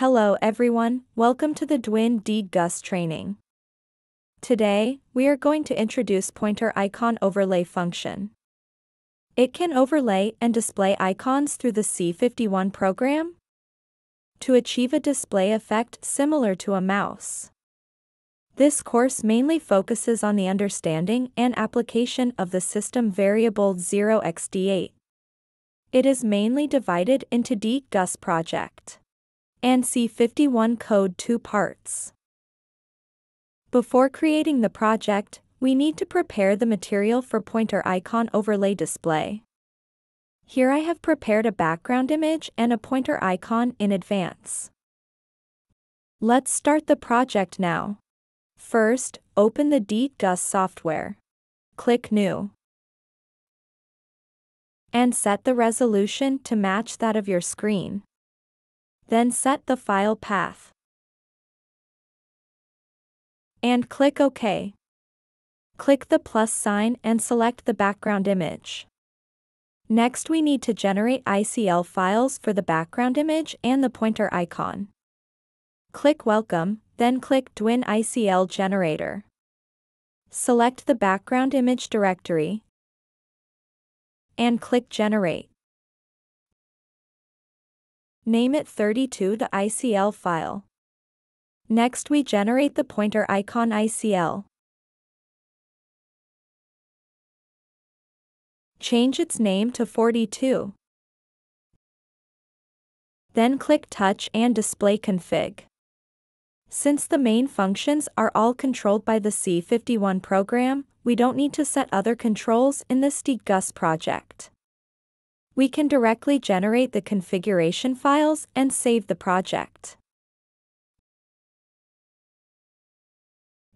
Hello everyone, welcome to the DWIN DGUS training. Today, we are going to introduce Pointer Icon Overlay function. It can overlay and display icons through the C51 program to achieve a display effect similar to a mouse. This course mainly focuses on the understanding and application of the system variable 0xD8. It is mainly divided into DGUS project and C51 code two parts. Before creating the project, we need to prepare the material for pointer icon overlay display. Here I have prepared a background image and a pointer icon in advance. Let's start the project now. First, open the DGUS software. Click New. And set the resolution to match that of your screen. Then set the file path. And click OK. Click the plus sign and select the background image. Next, we need to generate ICL files for the background image and the pointer icon. Click Welcome, then click DWIN ICL Generator. Select the background image directory and click Generate. Name it 32 the ICL file. Next we generate the pointer icon ICL. Change its name to 42. Then click Touch and Display Config. Since the main functions are all controlled by the C51 program, we don't need to set other controls in this DGUS project. We can directly generate the configuration files and save the project.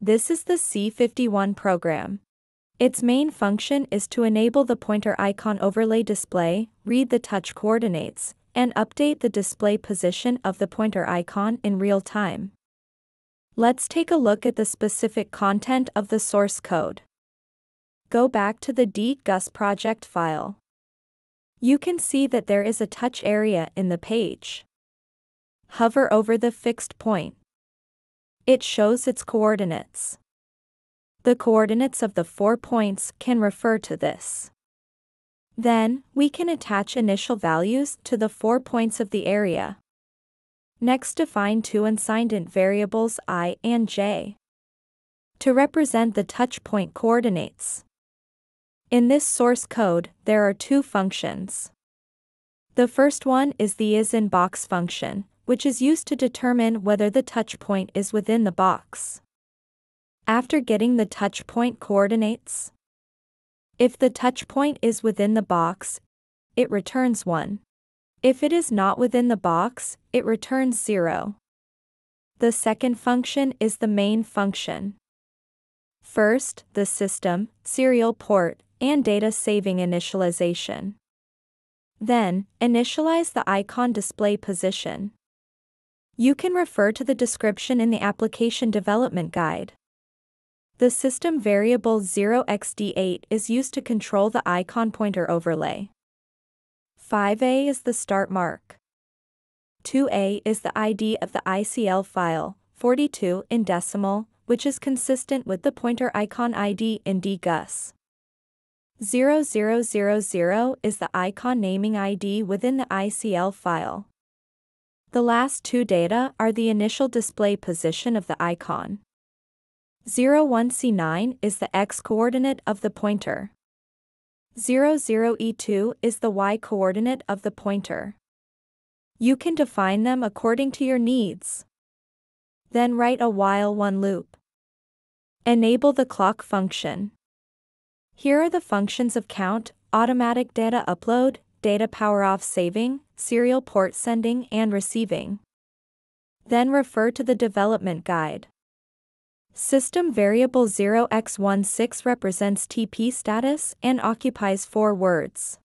This is the C51 program. Its main function is to enable the pointer icon overlay display, read the touch coordinates, and update the display position of the pointer icon in real time. Let's take a look at the specific content of the source code. Go back to the DGUS project file. You can see that there is a touch area in the page. Hover over the fixed point. It shows its coordinates. The coordinates of the 4 points can refer to this. Then, we can attach initial values to the 4 points of the area. Next, define two unsigned int variables I and j to represent the touch point coordinates. In this source code, there are two functions. The first one is the isInBox function, which is used to determine whether the touch point is within the box. After getting the touch point coordinates, if the touch point is within the box, it returns 1. If it is not within the box, it returns 0. The second function is the main function. First, the system, serial port, and data saving initialization. Then, initialize the icon display position. You can refer to the description in the application development guide. The system variable 0xD8 is used to control the icon pointer overlay. 5A is the start mark. 2A is the ID of the ICL file, 42 in decimal, which is consistent with the pointer icon ID in DGUS. 0000 is the icon naming ID within the ICL file. The last two data are the initial display position of the icon. 01C9 is the X coordinate of the pointer. 00E2 is the Y coordinate of the pointer. You can define them according to your needs. Then write a while one loop. Enable the clock function. Here are the functions of count, automatic data upload, data power off saving, serial port sending and receiving. Then refer to the development guide. System variable 0x16 represents TP status and occupies 4 words.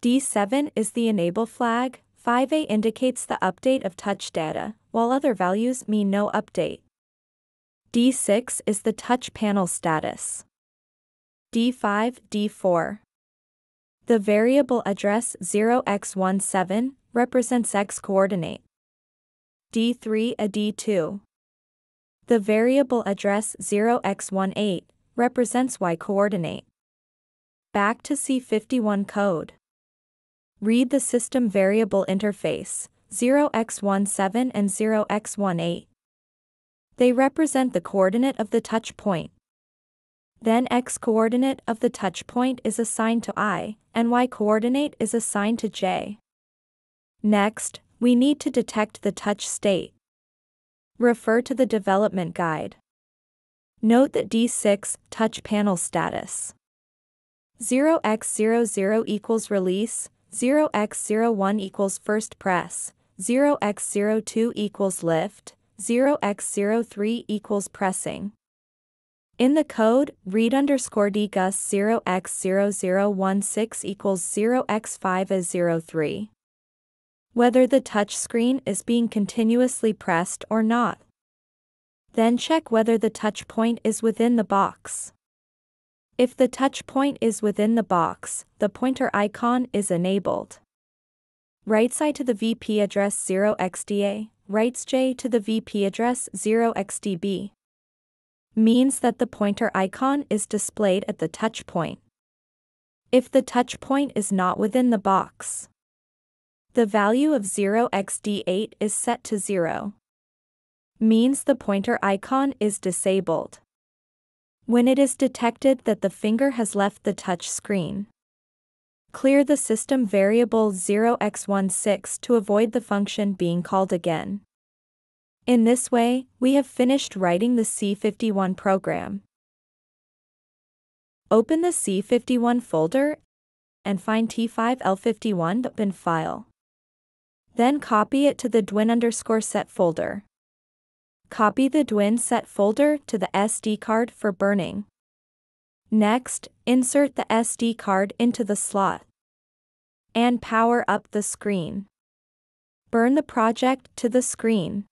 D7 is the enable flag, 5A indicates the update of touch data, while other values mean no update. D6 is the touch panel status. D5, D4. The variable address 0x17 represents X coordinate. D3 a D2. The variable address 0x18 represents Y coordinate. Back to C51 code. Read the system variable interface, 0x17 and 0x18. They represent the coordinate of the touch point. Then X coordinate of the touch point is assigned to I, and Y coordinate is assigned to J. Next, we need to detect the touch state. Refer to the development guide. Note that D6, touch panel status. 0x00 equals release, 0x01 equals first press, 0x02 equals lift, 0x03 equals pressing. In the code, read _DGUS 0x0016 equals 0x5A03. Whether the touch screen is being continuously pressed or not. Then check whether the touch point is within the box. If the touch point is within the box, the pointer icon is enabled. Write I to the VP address 0xDA, write J to the VP address 0xDB. Means that the pointer icon is displayed at the touch point. If the touch point is not within the box, the value of 0xd8 is set to 0. Means the pointer icon is disabled. When it is detected that the finger has left the touch screen, clear the system variable 0x16 to avoid the function being called again. In this way, we have finished writing the C51 program. Open the C51 folder and find T5L51.bin file. Then copy it to the DWIN_SET folder. Copy the DWIN_SET folder to the SD card for burning. Next, insert the SD card into the slot and power up the screen. Burn the project to the screen.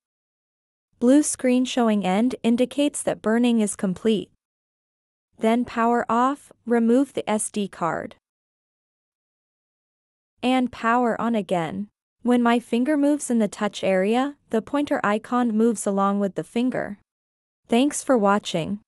Blue screen showing end indicates that burning is complete. Then power off, remove the SD card. And power on again. When my finger moves in the touch area, the pointer icon moves along with the finger. Thanks for watching.